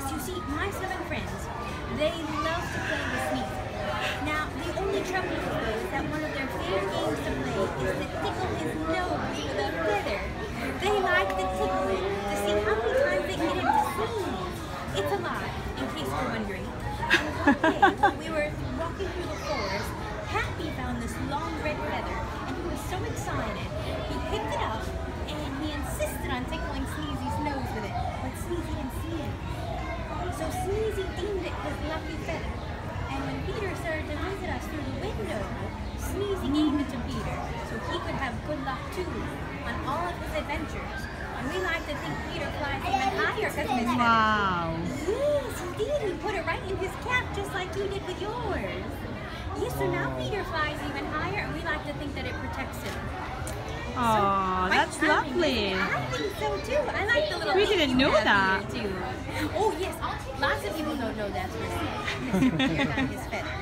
place. You see, my 7 friends, they love to play the sneak. Now, the only trouble with those is that one of their favorite games to play is the tickle his nose with a feather. They like the tickling to see how many times they get him to sneeze. It's a lie, in case you're wondering. And one day, when we were walking through the forest, Happy found this long red feather, and he was so excited, he picked it up, and he insisted on tickling Sneezy's nose with it, but Sneezy didn't see it. So Sneezy deemed it his lucky feather, and when Peter started to visit us through the window, Sneezy gave it to Peter, so he could have good luck too, on all of his adventures. And we like to think Peter flies even higher because of his feather. Wow! Yes, indeed, he put it right in his cap, just like you did with yours. Yes, so now Peter flies even higher, and we like to think that it protects him. Oh, so, that's lovely. I think so too. I like the little. We didn't know that. Too. Oh yes, lots of people don't know that. Peter got his feather.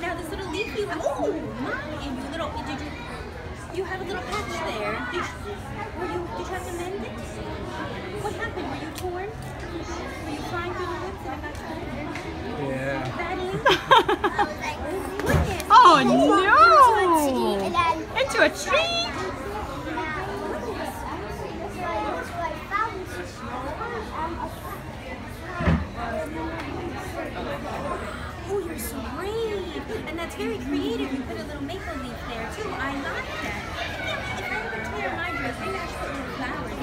Now this little leafy one. Oh my! And you little, did you have a little patch there? Did you have to mend it? What happened? Were you torn? Were you flying through the woods and got torn? Yeah. Oh no! Into a tree? Oh, you're so brave! And that's very creative. You put a little maple leaf there too. I like that. If I would tear my dress, I'd actually put flowers.